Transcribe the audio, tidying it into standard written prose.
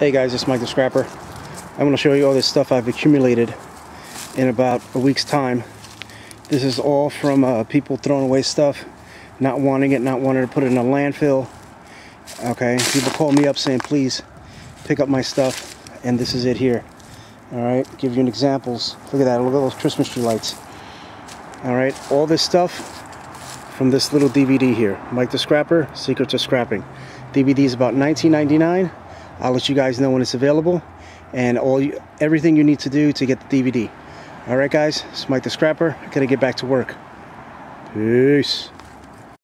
Hey guys, it's Mike the Scrapper. I'm going to show you all this stuff I've accumulated in about a week's time. This is all from people throwing away stuff, not wanting it, not wanting to put it in a landfill. Okay, people call me up saying, please pick up my stuff, and this is it here. All right, give you an examples. Look at that, look at those Christmas tree lights. All right, all this stuff from this little DVD here. Mike the Scrapper, Secrets of Scrapping. DVD is about $19.99. I'll let you guys know when it's available, and everything you need to do to get the DVD. All right, guys, it's Mike the Scrapper. I gotta get back to work. Peace.